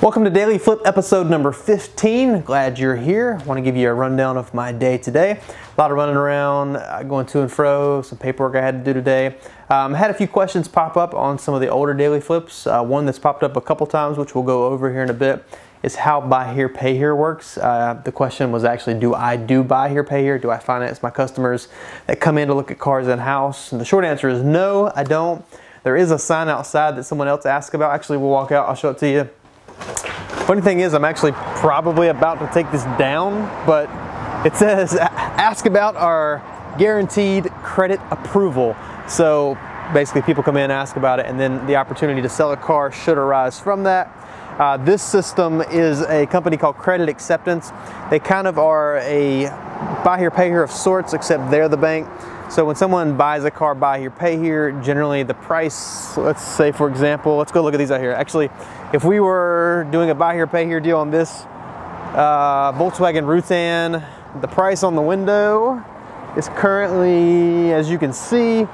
Welcome to Daily Flip episode number 15. Glad you're here. I want to give you a rundown of my day today. A lot of running around, going to and fro, some paperwork I had to do today. Had a few questions pop up on some of the older Daily Flips. One that's popped up a couple times, which we'll go over here in a bit, is how Buy Here Pay Here works. The question was actually, do I do Buy Here Pay Here? Do I finance my customers that come in to look at cars in-house? And the short answer is no, I don't. There is a sign outside that someone else asked about. Actually, we'll walk out, I'll show it to you. Funny thing is, I'm actually probably about to take this down, but it says ask about our guaranteed credit approval. So basically people come in, ask about it, and then the opportunity to sell a car should arise from that. This system is a company called Credit Acceptance. They kind of are a buy here, pay here of sorts, except they're the bank. So when someone buys a car, buy here, pay here, generally the price, let's say for example, let's go look at these out here. Actually, if we were doing a buy here, pay here deal on this Volkswagen Routan, the price on the window is currently, as you can see,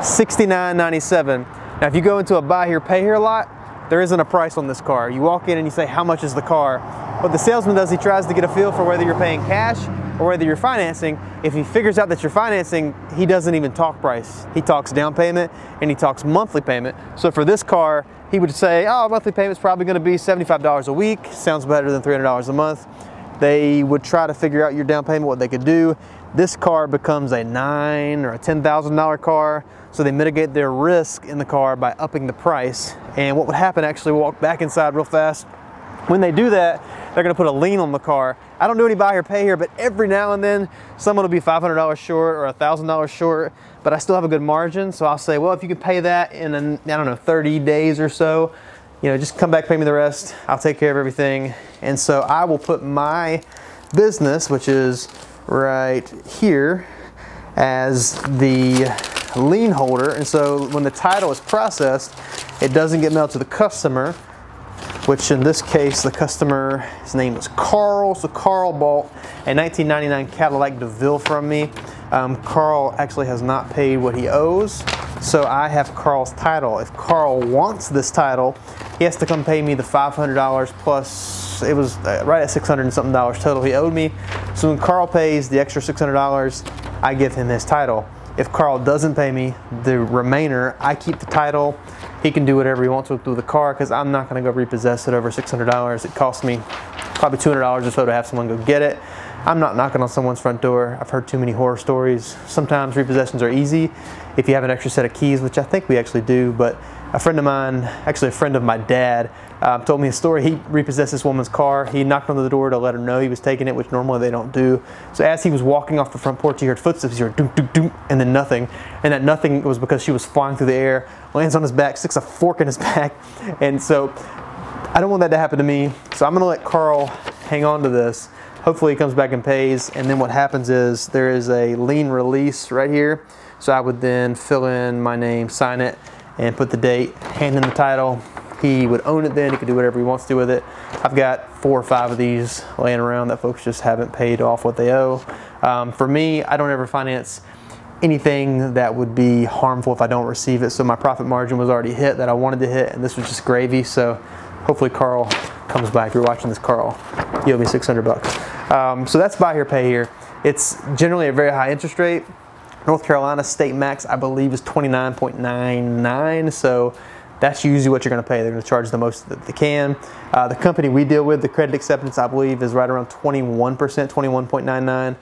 $69.97. Now, if you go into a buy here, pay here lot, there isn't a price on this car. You walk in and you say, how much is the car? What the salesman does, he tries to get a feel for whether you're paying cash or whether you're financing. If he figures out that you're financing, he doesn't even talk price. He talks down payment and he talks monthly payment. So for this car, he would say, oh, monthly payment's probably gonna be $75 a week. Sounds better than $300 a month. They would try to figure out your down payment, what they could do. This car becomes a $9,000 or a $10,000 car. So they mitigate their risk in the car by upping the price. And what would happen, actually, we'll walk back inside real fast. When they do that, they're gonna put a lien on the car. I don't do any buy here, pay here, but every now and then, someone will be $500 short or $1,000 short, but I still have a good margin. So I'll say, well, if you could pay that in, I don't know, 30 days or so, you know, just come back, pay me the rest. I'll take care of everything. And so I will put my business, which is right here, as the lien holder. And so when the title is processed, it doesn't get mailed to the customer, which in this case, the customer, his name was Carl. So Carl bought a 1999 Cadillac DeVille from me. Carl actually has not paid what he owes. So I have Carl's title. If Carl wants this title, he has to come pay me the $500 plus, it was right at $600 and something dollars total he owed me. So when Carl pays the extra $600, I give him his title. If Carl doesn't pay me the remainder, I keep the title. He can do whatever he wants with the car because I'm not going to go repossess it over $600. It cost me probably $200 or so to have someone go get it. I'm not knocking on someone's front door. I've heard too many horror stories. Sometimes repossessions are easy if you have an extra set of keys, which I think we actually do, but a friend of mine, actually a friend of my dad, told me a story. He repossessed this woman's car. He knocked on the door to let her know he was taking it, which normally they don't do. So as he was walking off the front porch, he heard footsteps. He heard doom, doom, doom, and then nothing. And that nothing was because she was flying through the air, lands on his back, sticks a fork in his back. And so I don't want that to happen to me. So I'm gonna let Carl hang on to this. Hopefully he comes back and pays, and then what happens is there is a lien release right here. So I would then fill in my name, sign it, and put the date, hand in the title. He would own it then, he could do whatever he wants to do with it. I've got 4 or 5 of these laying around that folks just haven't paid off what they owe. For me, I don't ever finance anything that would be harmful if I don't receive it. So my profit margin was already hit that I wanted to hit, and this was just gravy. So hopefully Carl comes back. If you're watchwatching this, Carl, you owe me $600. So that's buy here, pay here. It's generally a very high interest rate. North Carolina state max, I believe, is 29.99. So that's usually what you're gonna pay. They're gonna charge the most that they can. The company we deal with, the Credit Acceptance, I believe is right around 21%, 21.99.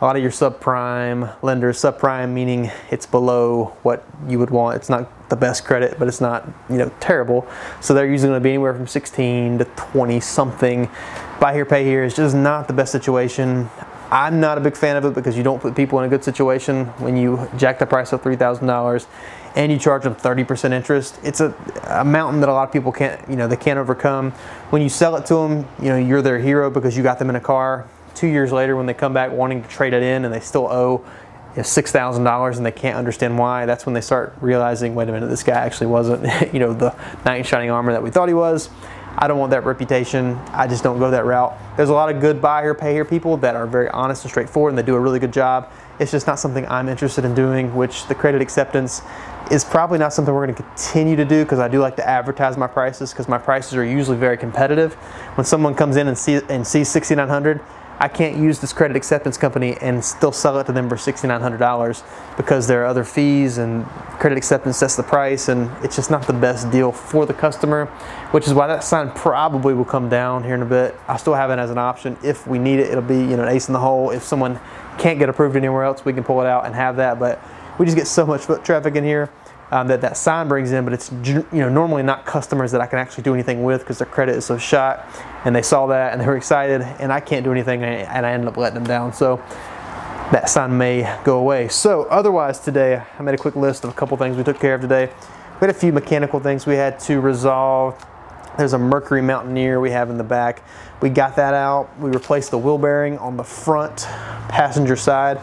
A lot of your subprime lenders, subprime meaning it's below what you would want. It's not the best credit, but it's not, you know, terrible. So they're usually gonna be anywhere from 16 to 20 something. Buy here, pay here is just not the best situation. I'm not a big fan of it because you don't put people in a good situation when you jack the price of $3,000 and you charge them 30% interest. It's a mountain that a lot of people can't, you know, they can't overcome. When you sell it to them, you know, you're their hero because you got them in a car. 2 years later when they come back wanting to trade it in and they still owe $6,000 and they can't understand why, that's when they start realizing, wait a minute, this guy actually wasn't, you know, the knight in shining armor that we thought he was. I don't want that reputation. I just don't go that route. There's a lot of good buy here, pay here people that are very honest and straightforward and they do a really good job. It's just not something I'm interested in doing, which the Credit Acceptance is probably not something we're going to continue to do, because I do like to advertise my prices, because my prices are usually very competitive. When someone comes in and sees $6,900, I can't use this credit acceptance company and still sell it to them for $6,900, because there are other fees and credit acceptance sets the price, and it's just not the best deal for the customer, which is why that sign probably will come down here in a bit. I still have it as an option. If we need it, it'll be, you know, an ace in the hole. If someone can't get approved anywhere else, we can pull it out and have that, but we just get so much foot traffic in here that sign brings in, but it's, you know, normally not customers that I can actually do anything with, because their credit is so shot, and they saw that and they were excited, and I can't do anything, and I ended up letting them down. So that sign may go away. So otherwise today, I made a quick list of a couple things we took care of today. We had a few mechanical things we had to resolve. There's a Mercury Mountaineer we have in the back. We got that out. We replaced the wheel bearing on the front passenger side.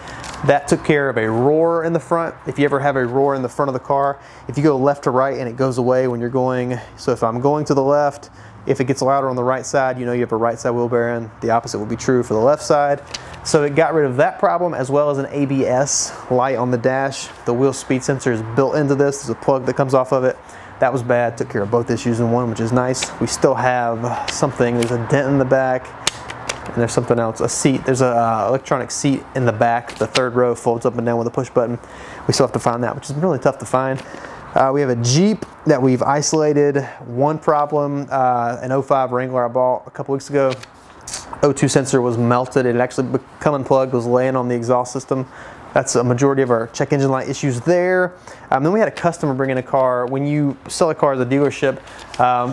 That took care of a roar in the front. If you ever have a roar in the front of the car, if you go left to right and it goes away when you're going, so if I'm going to the left, if it gets louder on the right side, you know you have a right side wheel bearing. The opposite would be true for the left side. So it got rid of that problem, as well as an ABS light on the dash. The wheel speed sensor is built into this. There's a plug that comes off of it. That was bad. Took care of both issues in one, which is nice. We still have something. There's a dent in the back. And there's something else, a seat. There's an electronic seat in the back. The third row folds up and down with a push button. We still have to find that, which is really tough to find. We have a Jeep that we've isolated. One problem, an 05 Wrangler I bought a couple weeks ago. O2 sensor was melted. It had actually become unplugged, was laying on the exhaust system. That's a majority of our check engine light issues there. Then we had a customer bring in a car. When you sell a car at the dealership,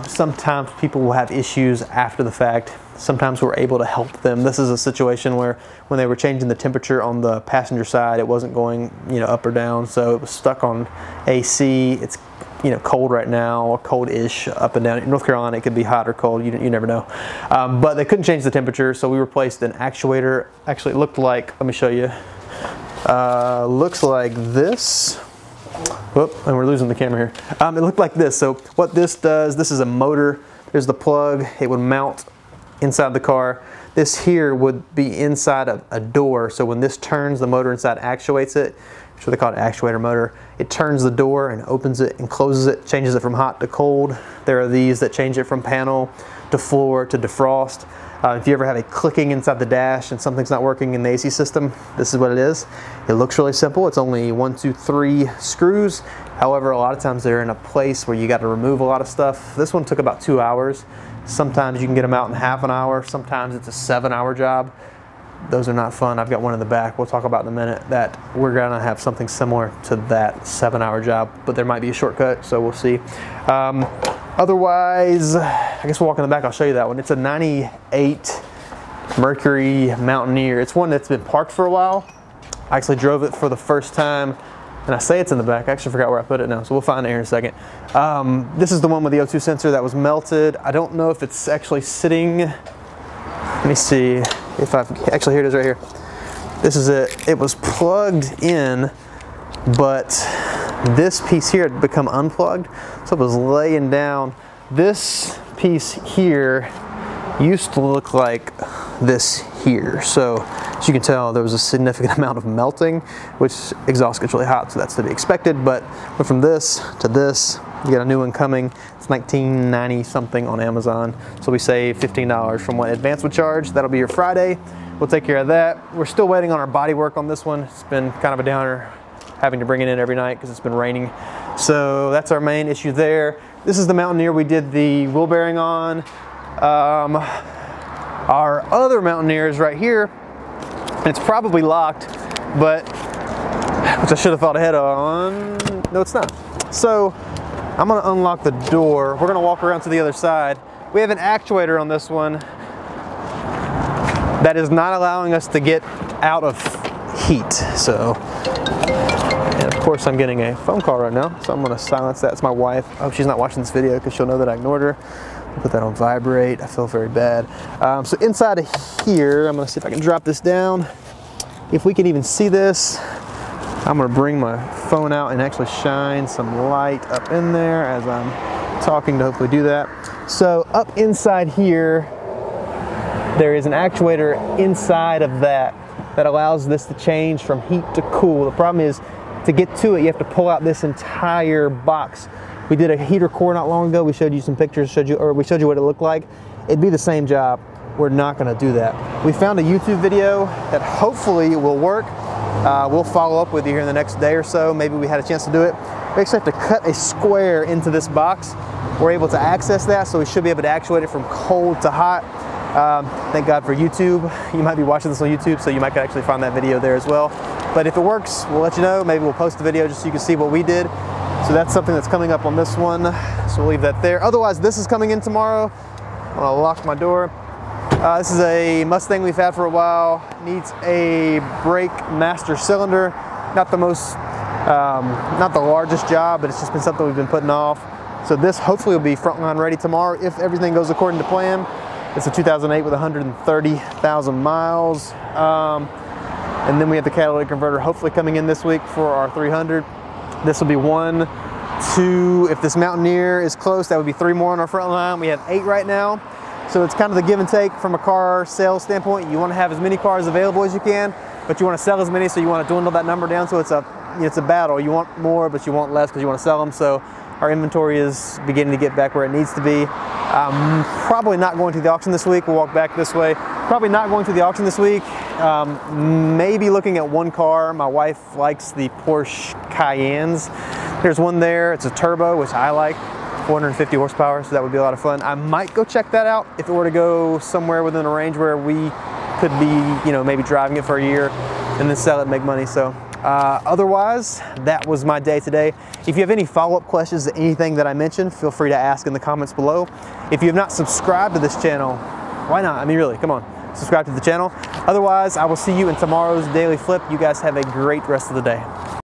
sometimes people will have issues after the fact. Sometimes we're able to help them. This is a situation where when they were changing the temperature on the passenger side, it wasn't going, you know, up or down, so it was stuck on AC. It's, you know, cold right now, or cold-ish, up and down. In North Carolina, it could be hot or cold, you never know. But they couldn't change the temperature, so we replaced an actuator. Actually, it looked like, let me show you. Looks like this. Whoop, and we're losing the camera here. It looked like this. So what this does, this is a motor. There's the plug. It would mount inside the car. This here would be inside of a door. So when this turns, the motor inside actuates it. So they call it actuator motor. It turns the door and opens it and closes it, changes it from hot to cold. There are these that change it from panel to floor to defrost. If you ever have a clicking inside the dash and something's not working in the AC system, this is what it is. It looks really simple. It's only 1, 2, 3 screws. However, a lot of times they're in a place where you got to remove a lot of stuff. This one took about 2 hours. Sometimes you can get them out in half an hour. Sometimes it's a 7-hour job. Those are not fun. I've got one in the back we'll talk about in a minute that we're gonna have something similar to that 7-hour job, but there might be a shortcut, so we'll see. Otherwise, I guess we'll walk in the back, I'll show you that one. It's a 98 Mercury Mountaineer. It's one that's been parked for a while. I actually drove it for the first time, and I say it's in the back, I actually forgot where I put it now, so we'll find it here in a second. This is the one with the O2 sensor that was melted. I don't know if it's actually sitting, let me see. If I've actually, here it is right here. This is it. It was plugged in, but this piece here had become unplugged, so it was laying down. This piece here used to look like this here. So as you can tell, there was a significant amount of melting, which exhaust gets really hot, so that's to be expected. But went from this to this. You got a new one coming. It's $19.90 something on Amazon. So we save $15 from what Advance would charge. That'll be your Friday. We'll take care of that. We're still waiting on our body work on this one. It's been kind of a downer having to bring it in every night because it's been raining. So that's our main issue there. This is the Mountaineer we did the wheel bearing on. Our other Mountaineer is right here. And it's probably locked, but which I should have thought ahead on. No, it's not. So I'm gonna unlock the door. We're gonna walk around to the other side. We have an actuator on this one that is not allowing us to get out of heat, so. And of course I'm getting a phone call right now, so I'm gonna silence that. It's my wife. I hope she's not watching this video because she'll know that I ignored her. I'll put that on vibrate. I feel very bad. So inside of here, I'm gonna see if I can drop this down. If we can even see this, I'm gonna bring my phone out and actually shine some light up in there as I'm talking to hopefully do that. So up inside here, there is an actuator inside of that that allows this to change from heat to cool. The problem is to get to it, you have to pull out this entire box. We did a heater core not long ago. We showed you some pictures, we showed you what it looked like. It'd be the same job. We're not gonna do that. We found a YouTube video that hopefully will work. We'll follow up with you here in the next day or so. Maybe we had a chance to do it. We actually have to cut a square into this box. We're able to access that, so we should be able to actuate it from cold to hot. Thank God for YouTube. You might be watching this on YouTube, so you might actually find that video there as well. But if it works, we'll let you know. Maybe we'll post the video just so you can see what we did. So that's something that's coming up on this one. So we'll leave that there. Otherwise, this is coming in tomorrow. I'm gonna lock my door. This is a Mustang we've had for a while. Needs a brake master cylinder. Not the most, not the largest job, but it's just been something we've been putting off. So this hopefully will be frontline ready tomorrow if everything goes according to plan. It's a 2008 with 130,000 miles. And then we have the catalytic converter hopefully coming in this week for our 300. This will be 1, 2, if this Mountaineer is close, that would be 3 more on our front line. We have 8 right now. So it's kind of the give and take from a car sales standpoint. You want to have as many cars available as you can, but you want to sell as many, so you want to dwindle that number down, so it's a battle. You want more, but you want less because you want to sell them. So our inventory is beginning to get back where it needs to be. I'm probably not going to the auction this week. We'll walk back this way. Probably not going to the auction this week. Maybe looking at one car. My wife likes the Porsche Cayennes. There's one there. It's a turbo, which I like. 450 horsepower, so that would be a lot of fun. I might go check that out if it were to go somewhere within a range where we could be, you know, maybe driving it for a year and then sell it and make money. So. Otherwise, that was my day today. If you have any follow-up questions to anything that I mentioned, feel free to ask in the comments below. If you have not subscribed to this channel, why not? I mean, really, come on, subscribe to the channel. Otherwise, I will see you in tomorrow's Daily Flip. You guys have a great rest of the day.